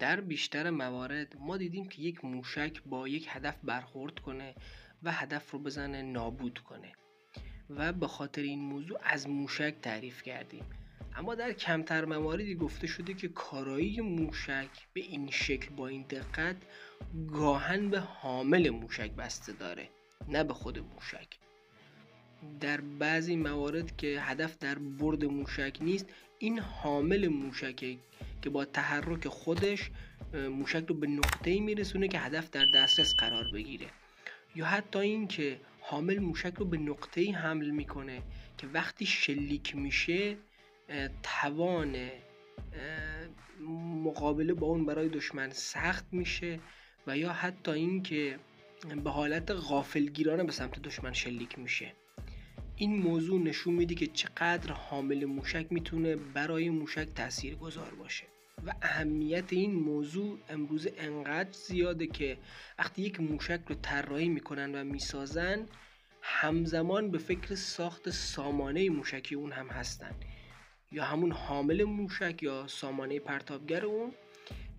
در بیشتر موارد ما دیدیم که یک موشک با یک هدف برخورد کنه و هدف رو بزنه نابود کنه و به خاطر این موضوع از موشک تعریف کردیم. اما در کمتر مواردی گفته شده که کارایی موشک به این شکل با این دقت گاهن به حامل موشک بسته داره نه به خود موشک. در بعضی موارد که هدف در برد موشک نیست، این حامل موشکه که با تحرک خودش موشک رو به نقطه‌ای میرسونه که هدف در دسترس قرار بگیره، یا حتی این که حامل موشک رو به نقطه‌ای حمل میکنه که وقتی شلیک میشه توان مقابله با اون برای دشمن سخت میشه، و یا حتی این که به حالت غافلگیرانه به سمت دشمن شلیک میشه. این موضوع نشون میده که چقدر حامل موشک میتونه برای موشک تاثیرگذار باشه و اهمیت این موضوع امروز انقدر زیاده که وقتی یک موشک رو طراحی میکنن و میسازن همزمان به فکر ساخت سامانه موشکی اون هم هستن، یا همون حامل موشک یا سامانه پرتابگر اون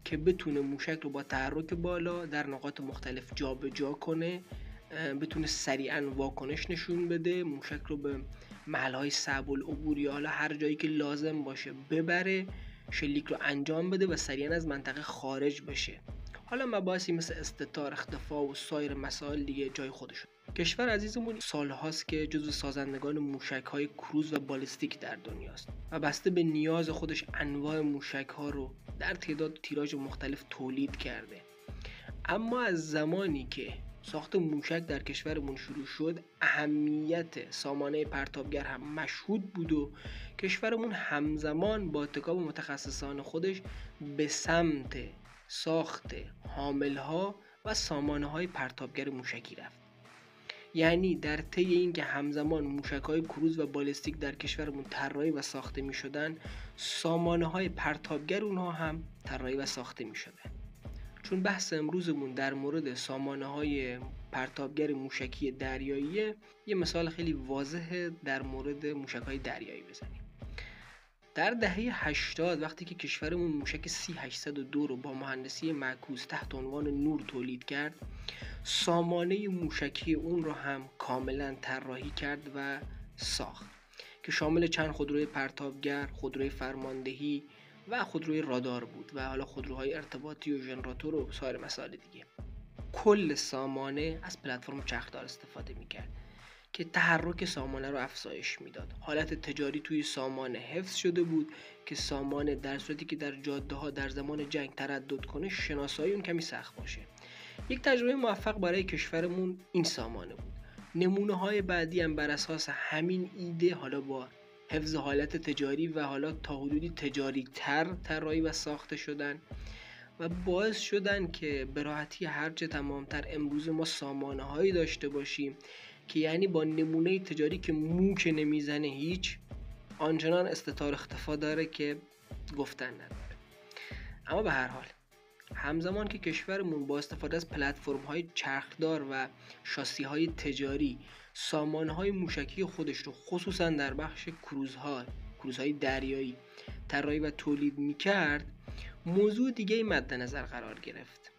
که بتونه موشک رو با تحرک بالا در نقاط مختلف جابجا کنه، بتونه سریعا واکنش نشون بده، موشک رو به محلهای صعب العبور یا حالا هر جایی که لازم باشه ببره، شلیک رو انجام بده و سریعا از منطقه خارج بشه. حالا مباحثی مثل استتار، اختفاء و سایر مسائل دیگه جای خودشون. کشور عزیزمون سالهاست که جزو سازندگان موشک‌های کروز و بالستیک در دنیاست و بسته به نیاز خودش انواع موشک‌ها رو در تعداد و تیراژ مختلف تولید کرده. اما از زمانی که ساخت موشک در کشورمون شروع شد، اهمیت سامانه پرتابگر هم مشهود بود و کشورمون همزمان با اتکاب متخصصان خودش به سمت ساخت حامل‌ها و سامانه‌های پرتابگر موشکی رفت. یعنی در طی اینکه همزمان موشک‌های کروز و بالستیک در کشورمون طراحی و ساخته می‌شدن، سامانه‌های پرتابگر اونها هم طراحی و ساخته می‌شدن. چون بحث امروزمون در مورد سامانه‌های پرتابگر موشکی دریاییه، یه مثال خیلی واضحه در مورد موشک‌های دریایی بزنیم. در دهه 80 وقتی که کشورمون موشک سی 802 رو با مهندسی معکوس تحت عنوان نور تولید کرد، سامانه موشکی اون رو هم کاملا طراحی کرد و ساخت که شامل چند خودروی پرتابگر، خودروی فرماندهی و خودروی رادار بود و حالا خودروهای ارتباطی و ژنراتور و سایر مسائل دیگه. کل سامانه از پلتفرم چرخدار استفاده میکرد که تحرک سامانه رو افزایش میداد. حالت تجاری توی سامانه حفظ شده بود که سامانه در صورتی که در جاده ها در زمان جنگ تردد کنه، شناسایی اون کمی سخت باشه. یک تجربه موفق برای کشورمون این سامانه بود. نمونه های بعدی هم بر اساس همین ایده، حالا با حفظ حالت تجاری و حالا تا حدودی تجاری تر طراحی و ساخته شدن و باعث شدن که به راحتی هرچه تمامتر امروز ما سامانه هایی داشته باشیم که یعنی با نمونه تجاری که مو که نمیزنه هیچ، آنچنان استتار اختفاء داره که گفتن نداره. اما به هر حال همزمان که کشورمون با استفاده از پلتفرم‌های چرخدار و شاسی‌های تجاری سامانه‌های موشکی خودش رو خصوصا در بخش کروزهای دریایی طراحی و تولید می‌کرد، موضوع دیگه‌ای مد نظر قرار گرفت.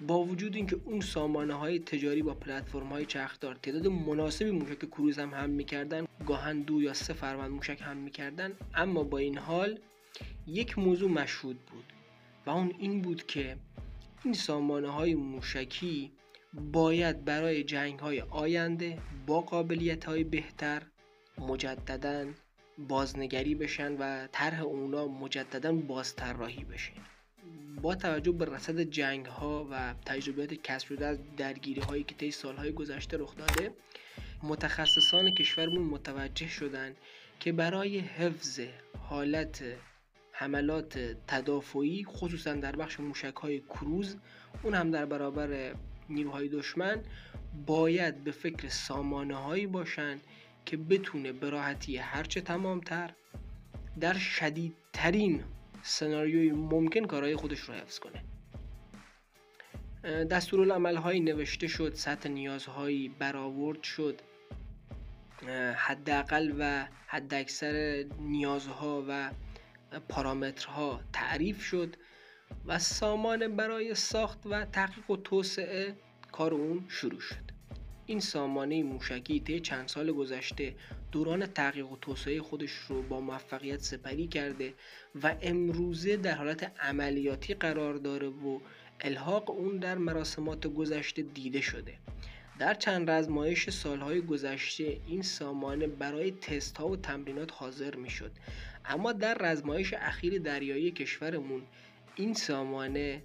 با وجود اینکه اون سامانه‌های تجاری با پلتفرم‌های چرخدار تعداد مناسبی موشک کروز هم می‌کردن، گاهن 2 یا 3 فروند موشک هم می‌کردن، اما با این حال یک موضوع مشهود بود و اون این بود که این سامانه‌های موشکی باید برای جنگ‌های آینده با قابلیت‌های بهتر مجدداً بازنگری بشن و طرح اونا مجدداً بازطراحی بشه. با توجه به رصد جنگ‌ها و تجربیات کسب شده از درگیری‌هایی که طی سال‌های گذشته رخ داده، متخصصان کشورمون متوجه شدن که برای حفظ حالت حملات تدافعی خصوصا در بخش موشک‌های کروز، اون هم در برابر نیروهای دشمن، باید به فکر سامانه‌هایی باشن که بتونه به راحتی هرچه تمامتر در شدیدترین سناریوی ممکن کارهای خودش رو حفظ کنه. دستورالعمل‌هایی نوشته شد، سطح نیازهایی برآورد شد، حداقل و حداکثر نیازها و پارامترها تعریف شد و سامان برای ساخت و تحقیق و توسعه کار اون شروع شد. این سامانه موشکی طی چند سال گذشته دوران تحقیق و توسعه خودش رو با موفقیت سپری کرده و امروزه در حالت عملیاتی قرار داره و الحاق اون در مراسمات گذشته دیده شده. در چند رزمایش سالهای گذشته این سامانه برای تست‌ها و تمرینات حاضر میشد، اما در رزمایش اخیر دریایی کشورمون این سامانه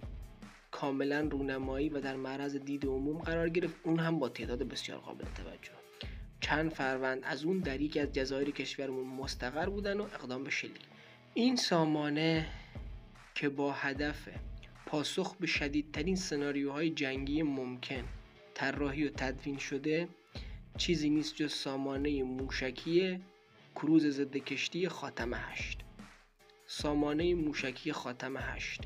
کاملا رونمایی و در معرض دید عموم قرار گرفت، اون هم با تعداد بسیار قابل توجه. چند فروند از اون در یکی از جزایر کشورمون مستقر بودن و اقدام به شلیک. این سامانه که با هدف پاسخ به شدیدترین سناریوهای جنگی ممکن طراحی و تدوین شده، چیزی نیست جز سامانه موشکی کروز ضد کشتی خاتم 8. سامانه موشکی خاتم 8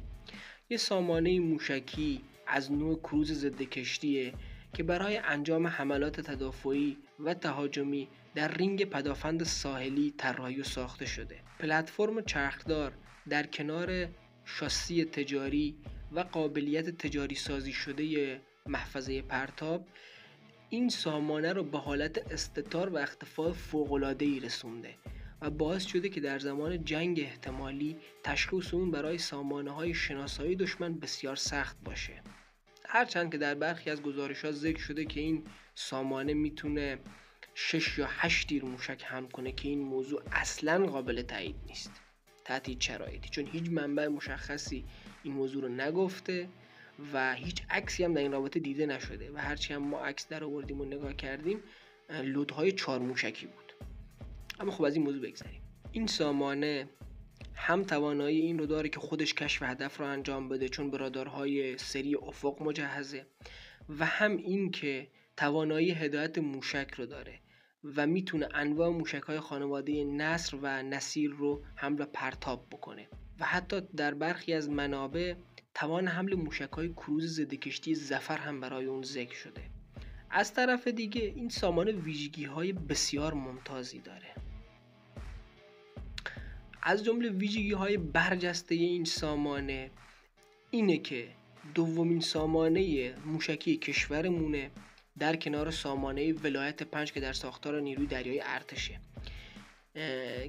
یه سامانه موشکی از نوع کروز ضد کشتیه که برای انجام حملات تدافعی و تهاجمی در رینگ پدافند ساحلی طراحی و ساخته شده. پلتفرم چرخدار در کنار شاسی تجاری و قابلیت تجاری سازی شده محفظه پرتاب این سامانه رو به حالت استتار و اختفاء فوق‌العاده‌ای رسونده و باعث شده که در زمان جنگ احتمالی تشخیص اون برای سامانه‌های شناسایی دشمن بسیار سخت باشه. هرچند که در برخی از گزارش‌ها ذکر شده که این سامانه میتونه 6 یا 8 تیر موشک حمل کنه که این موضوع اصلاً قابل تایید نیست. تحت هیچ شرایطی، چون هیچ منبع مشخصی این موضوع رو نگفته و هیچ عکسی هم در این رابطه دیده نشده و هرچی هم ما عکس در آوردیم و نگاه کردیم لودهای 4 موشکی بود. اما خب از این موضوع بگذریم. این سامانه هم توانایی این رو داره که خودش کشف هدف رو انجام بده چون به رادارهای سری افق مجهزه و هم این که توانایی هدایت موشک رو داره و میتونه انواع موشک‌های خانواده نصر و نسیر رو حمل و پرتاب بکنه و حتی در برخی از منابع توان حمل موشک‌های کروز ضد کشتی ظفر هم برای اون ذکر شده. از طرف دیگه این سامانه ویژگی‌های بسیار ممتازی داره. از جمله ویژگی‌های برجسته این سامانه اینه که دومین سامانه موشکی کشورمونه در کنار سامانه ولایت 5 که در ساختار نیروی دریایی ارتشه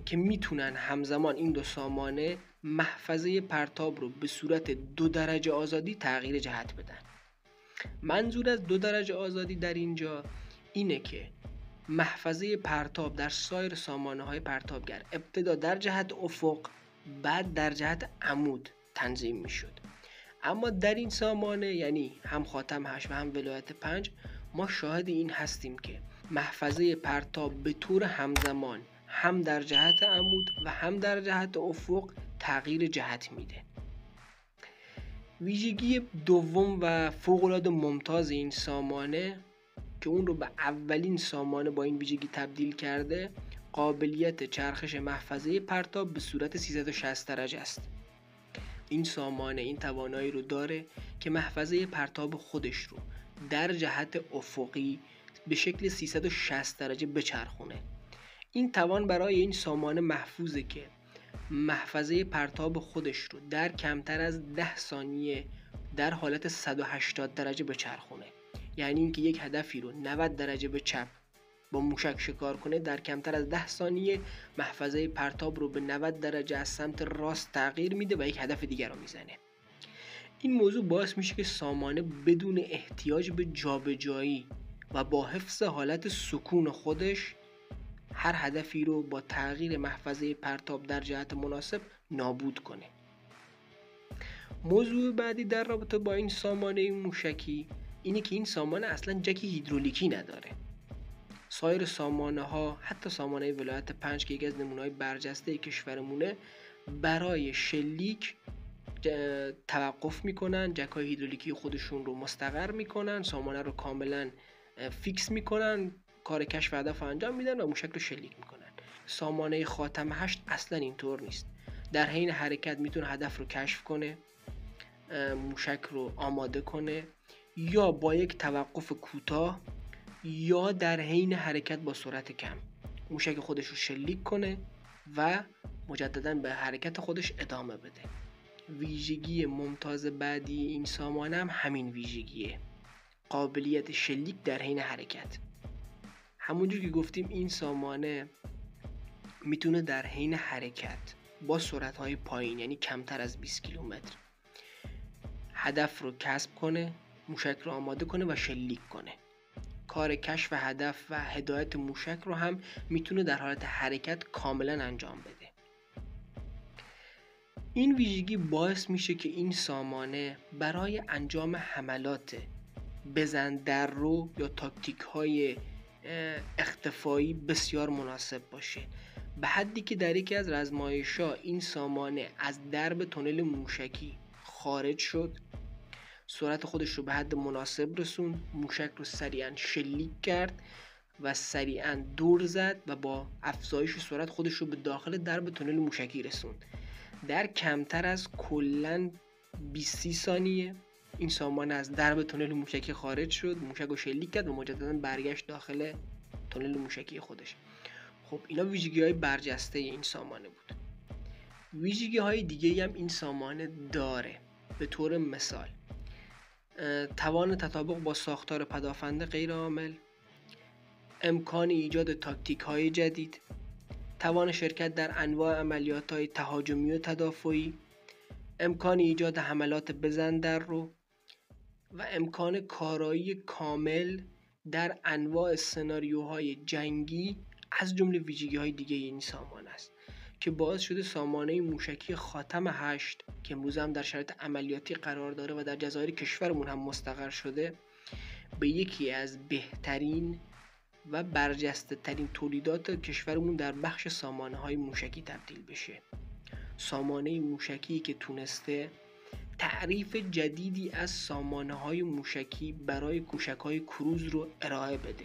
که میتونن همزمان این دو سامانه محفظه پرتاب رو به صورت 2 درجه آزادی تغییر جهت بدن. منظور از 2 درجه آزادی در اینجا اینه که محفظه پرتاب در سایر سامانه های پرتابگر ابتدا در جهت افق بعد در جهت عمود تنظیم میشد، اما در این سامانه یعنی هم خاتم 8 و هم ولایت 5 ما شاهد این هستیم که محفظه پرتاب به طور همزمان هم در جهت عمود و هم در جهت افق تغییر جهت میده. ویژگی دوم و فوق‌العاده ممتاز این سامانه که اون رو به اولین سامانه با این ویژگی تبدیل کرده قابلیت چرخش محفظه پرتاب به صورت 360 درجه است. این سامانه این توانایی رو داره که محفظه پرتاب خودش رو در جهت افقی به شکل 360 درجه بچرخونه. این توان برای این سامانه محفوظه که محفظه پرتاب خودش رو در کمتر از 10 ثانیه در حالت 180 درجه بچرخونه، یعنی اینکه یک هدفی رو 90 درجه به چپ با موشک شکار کنه در کمتر از 10 ثانیه محفظه پرتاب رو به 90 درجه از سمت راست تغییر میده و یک هدف دیگر رو میزنه. این موضوع باعث میشه که سامانه بدون احتیاج به جابجایی و با حفظ حالت سکون خودش هر هدفی رو با تغییر محفظه پرتاب در جهت مناسب نابود کنه. موضوع بعدی در رابطه با این سامانه موشکی اینه که این سامانه اصلا جکی هیدرولیکی نداره. سایر سامانه ها حتی سامانه ولایت 5 که یکی از نمونه‌های برجسته کشورمونه برای شلیک توقف میکنن، جکای هیدرولیکی خودشون رو مستقر میکنن، سامانه رو کاملا فیکس میکنن، کار کشف هدف انجام میدن و موشک رو شلیک میکنن. سامانه خاتم 8 اصلا اینطور نیست. در حین حرکت میتونه هدف رو کشف کنه، موشک رو آماده کنه یا با یک توقف کوتاه یا در حین حرکت با سرعت کم موشک خودش رو شلیک کنه و مجددا به حرکت خودش ادامه بده. ویژگی ممتاز بعدی این سامانه هم همین ویژگیه، قابلیت شلیک در حین حرکت. همونجور که گفتیم این سامانه میتونه در حین حرکت با سرعت‌های پایین، یعنی کمتر از 20 کیلومتر، هدف رو کسب کنه، موشک رو آماده کنه و شلیک کنه. کار کشف هدف و هدایت موشک رو هم میتونه در حالت حرکت کاملا انجام بده. این ویژگی باعث میشه که این سامانه برای انجام حملات بزندر رو یا تاکتیک های اختفایی بسیار مناسب باشه، به حدی که در یکی از رزمایش‌ها این سامانه از درب تونل موشکی خارج شد، سرعت خودش رو به حد مناسب رسوند، موشک رو سریعا شلیک کرد و سریعا دور زد و با افزایش سرعت خودش رو به داخل درب تونل موشکی رسوند. در کمتر از کلاً 20 ثانیه این سامانه از درب تونل موشکی خارج شد، موشک رو شلیک کرد و مجددا برگشت داخل تونل موشکی خودش. خب اینا ویژگی‌های برجسته این سامانه بود. ویژگی‌های دیگه‌ای هم این سامانه داره. به طور مثال توان تطابق با ساختار پدافند غیر عامل، امکان ایجاد تاکتیک‌های جدید، توان شرکت در انواع عملیات‌های تهاجمی و تدافعی، امکان ایجاد حملات بزندر رو و امکان کارایی کامل در انواع سناریوهای جنگی از جمله ویژگی‌های دیگه این سامانه است که باعث شده سامانه موشکی خاتم 8 که امروز هم در شرایط عملیاتی قرار داره و در جزایر کشورمون هم مستقر شده، به یکی از بهترین و برجسته ترین تولیدات کشورمون در بخش سامانه‌های موشکی تبدیل بشه. سامانه موشکی که تونسته تعریف جدیدی از سامانه‌های موشکی برای کوشک‌های کروز رو ارائه بده.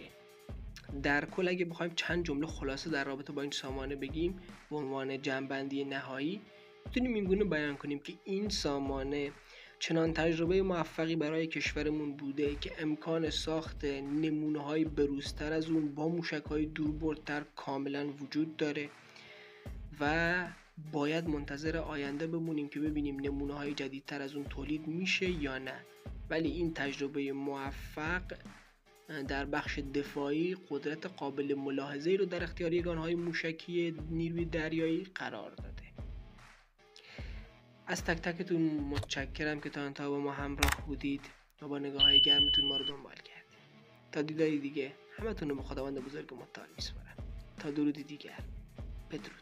در کل اگه بخوایم چند جمله خلاصه در رابطه با این سامانه بگیم به عنوان جمع‌بندی نهایی، میتونیم اینگونه بیان کنیم که این سامانه چنان تجربه موفقی برای کشورمون بوده که امکان ساخت نمونه‌های بروزتر از اون با موشک‌های دوربردتر کاملا وجود داره و باید منتظر آینده بمونیم که ببینیم نمونه‌های جدیدتر از اون تولید میشه یا نه. ولی این تجربه موفق در بخش دفاعی قدرت قابل ملاحظه‌ای رو در اختیار یگانه‌های موشکی نیروی دریایی قرار داده. از تک تکتون متشکرم که تا انتها با ما همراه بودید و با نگاه‌های گرمتون ما رو دنبال کردید. تا دیداری دیگه همتون رو به خداوند بزرگ متعال می‌سپارم. تا درودی دیگر، بدرود.